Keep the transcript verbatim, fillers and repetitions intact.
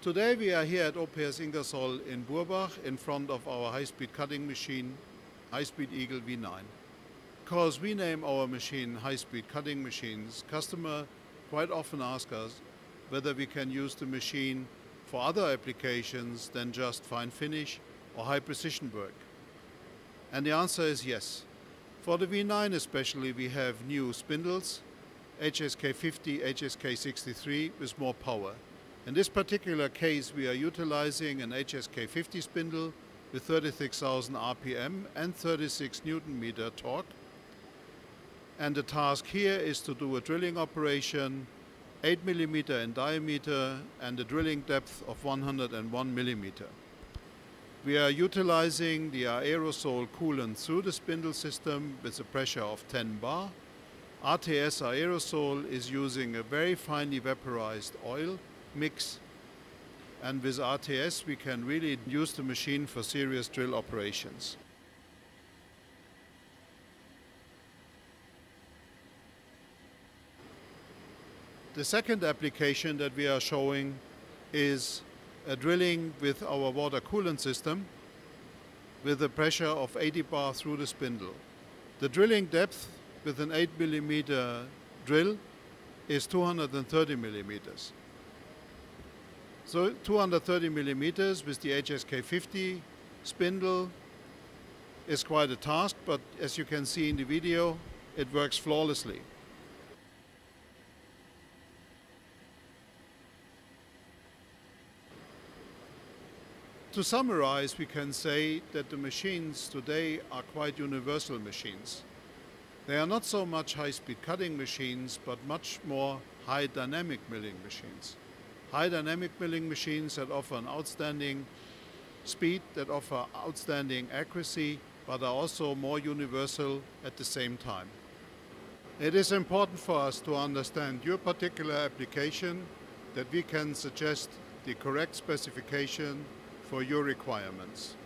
Today we are here at O P S Ingersoll in Burbach in front of our high-speed cutting machine, High Speed Eagle V nine. Because we name our machine high-speed cutting machines, customers quite often ask us whether we can use the machine for other applications than just fine finish or high-precision work. And the answer is yes. For the V nine especially, we have new spindles, H S K fifty, H S K sixty-three with more power. In this particular case, we are utilizing an H S K fifty spindle with thirty-six thousand R P M and thirty-six Newton meter torque. And the task here is to do a drilling operation, eight millimeters in diameter and a drilling depth of one hundred one millimeters. We are utilizing the aerosol coolant through the spindle system with a pressure of ten bar. R T S aerosol is using a very finely vaporized oil mix, and with R T S we can really use the machine for serious drill operations. The second application that we are showing is a drilling with our water coolant system with a pressure of eighty bar through the spindle. The drilling depth with an eight millimeter drill is two hundred thirty millimeters. So two hundred thirty millimeters with the H S K fifty spindle is quite a task, but as you can see in the video, it works flawlessly. To summarize, we can say that the machines today are quite universal machines. They are not so much high-speed cutting machines, but much more high dynamic milling machines. High dynamic milling machines that offer an outstanding speed, that offer outstanding accuracy, but are also more universal at the same time. It is important for us to understand your particular application, that we can suggest the correct specification for your requirements.